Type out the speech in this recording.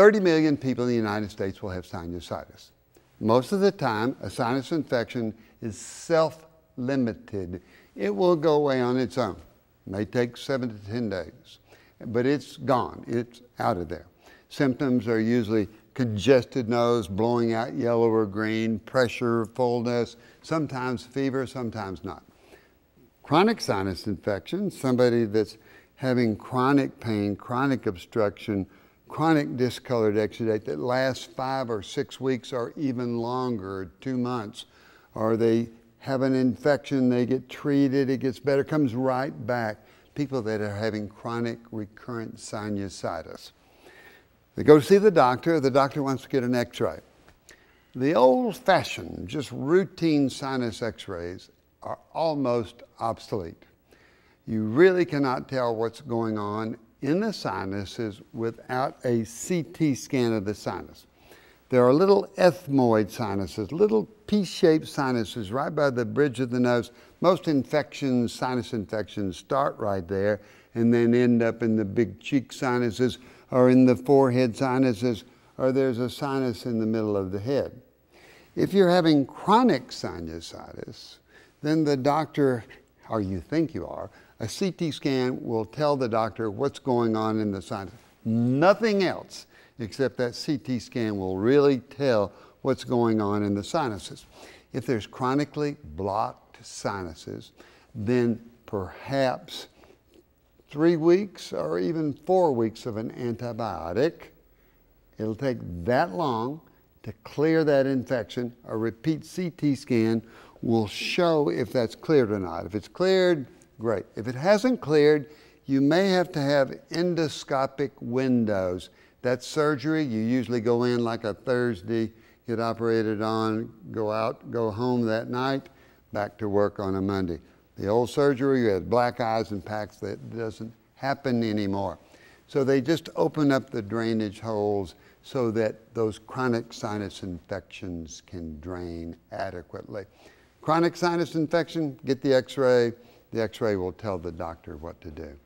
30 million people in the United States will have sinusitis. Most of the time, a sinus infection is self-limited. It will go away on its own. It may take 7 to 10 days, but it's gone. It's out of there. Symptoms are usually congested nose, blowing out yellow or green, pressure, fullness, sometimes fever, sometimes not. Chronic sinus infection, somebody that's having chronic pain, chronic obstruction, chronic discolored exudate that lasts 5 or 6 weeks or even longer, 2 months, or they have an infection, they get treated, it gets better, comes right back. People that are having chronic recurrent sinusitis. They go to see the doctor wants to get an x-ray. The old-fashioned, just routine sinus x-rays are almost obsolete. You really cannot tell what's going on in the sinuses without a CT scan of the sinus. There are little ethmoid sinuses, little P-shaped sinuses right by the bridge of the nose. Most infections, sinus infections, start right there and then end up in the big cheek sinuses or in the forehead sinuses, or there's a sinus in the middle of the head. If you're having chronic sinusitis, then the doctor, or you think you are, a CT scan will tell the doctor what's going on in the sinus. Nothing else except that CT scan will really tell what's going on in the sinuses. If there's chronically blocked sinuses, then perhaps 3 weeks or even 4 weeks of an antibiotic. It'll take that long to clear that infection. A repeat CT scan will show if that's cleared or not. If it's cleared, great. If it hasn't cleared, you may have to have endoscopic windows. That's surgery. You usually go in like a Thursday, get operated on, go out, go home that night, back to work on a Monday. The old surgery, you had black eyes and packs, that doesn't happen anymore. So they just open up the drainage holes so that those chronic sinus infections can drain adequately. Chronic sinus infection, get the x-ray. The x-ray will tell the doctor what to do.